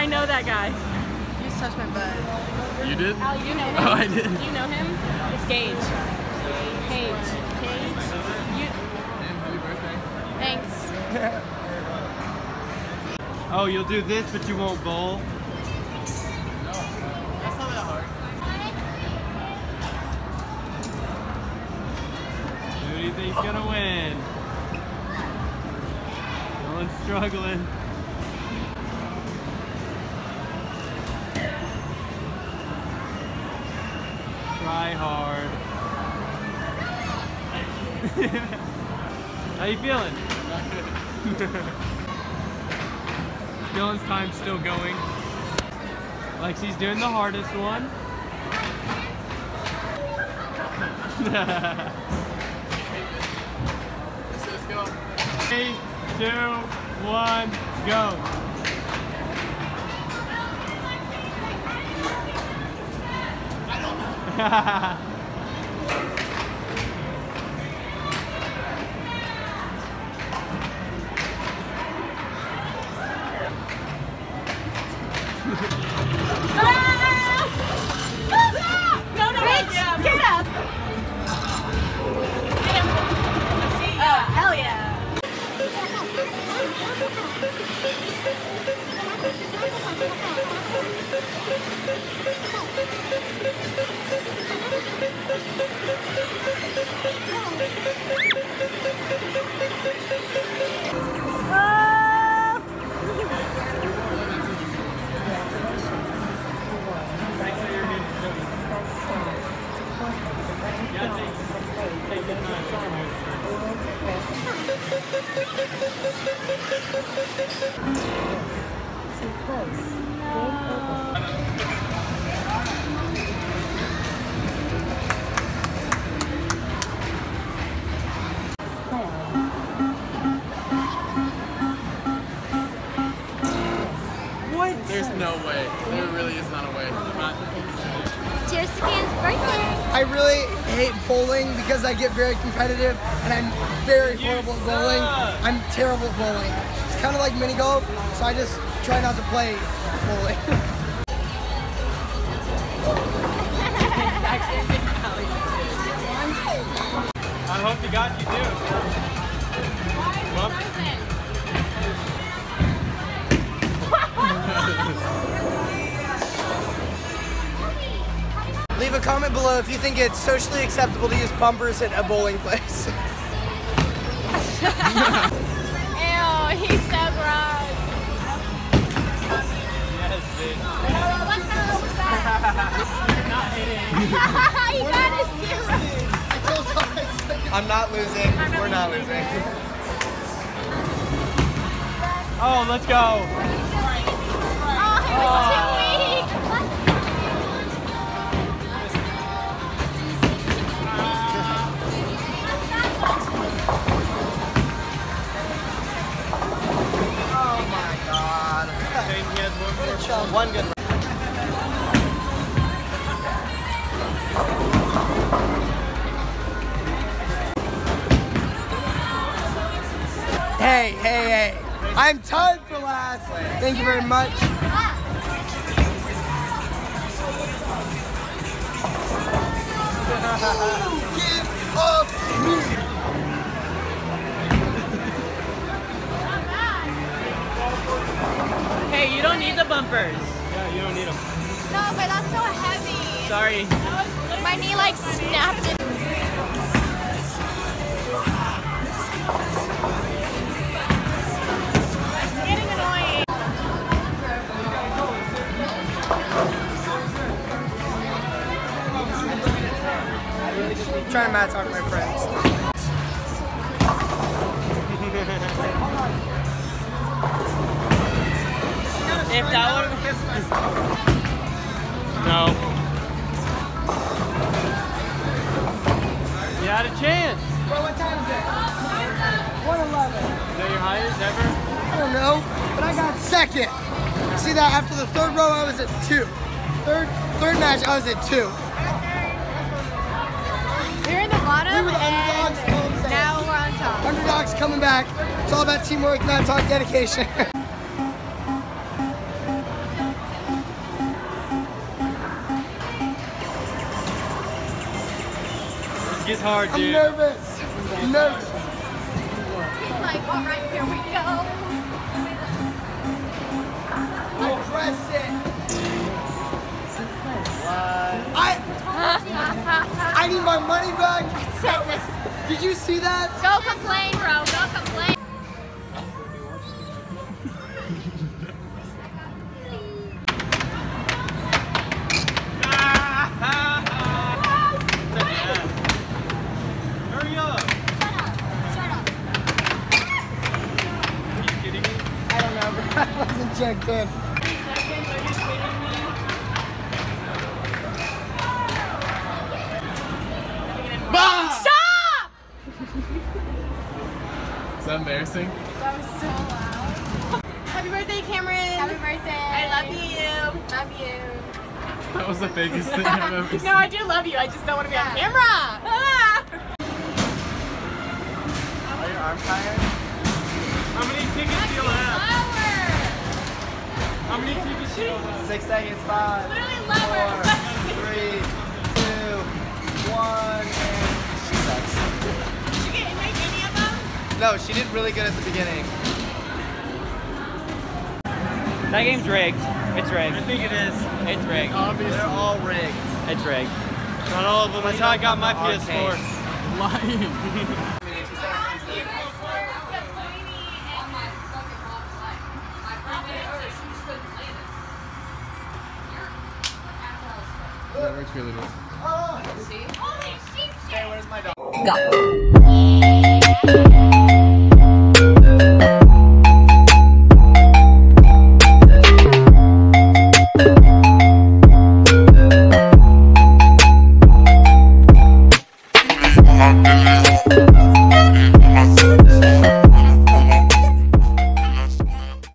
I know that guy. You just touched my butt. You did? Al, you know him. Oh, I did. Do you know him? It's Gage. Gage. Gage. You... And happy birthday. Thanks. Oh, you'll do this, but you won't bowl? No. That's not that hard. Who do you think's gonna win? No one's struggling. Try hard. How you feeling? Dylan's time's still going. Lexi's doing the hardest one. Let's go. 3, 2, 1, go. There's no way. There really is not a way. Cheers to Cam's birthday! I really hate bowling because I get very competitive and I'm very horrible at bowling. I'm terrible at bowling. It's kind of like mini golf, so I just try not to play bowling. I hope to God you do. Why is it frozen? Leave a comment below if you think it's socially acceptable to use bumpers at a bowling place. Ew, he's so gross. Yes, bitch. What the hell was that? You're not hitting. You got a zero. I'm not losing. We're not losing. Oh, let's go. It was too weak. Oh my God. One good one. Hey, hey, hey. I'm tied for last. Thank you very much. Give up me! Hey, you don't need the bumpers. Yeah, you don't need them. No, but that's so heavy. Sorry. My knee like snapped it. I'm trying to match talk to my friends. If that would have missed myself. No. You had a chance. Bro, what time is it? 1:11. Is that your highest ever? I don't know, but I got second. See that after the third row I was at 2. Third match I was at 2. We were the underdogs, now we're on top. Underdogs coming back. It's all about teamwork, not talk, dedication. She's hard, dude. I'm nervous. I'm nervous. He's like, all right, here we go. I press it. What? I need my money back. Did you see that? Go complain, bro. Go complain. Checked in. Stop! Is that embarrassing? That was so loud. Happy birthday, Cameron. Happy birthday. I love you. Love you. That was the biggest thing I've ever seen. No, I do love you. I just don't want to be on camera. Are your arms tired? How many tickets do you have? How many tickets do you have? 6 seconds, 5, 4, 3, 2, 1, and she sucks. Did you get like any of them? No, she did really good at the beginning. That game's rigged. It's rigged. I think it is. It's rigged. Obviously. They're all rigged. It's rigged. Not all of them. That's how I got my PS4. Lying. That works really well. Oh, see? Holy shit! Hey, where's my dog? Go.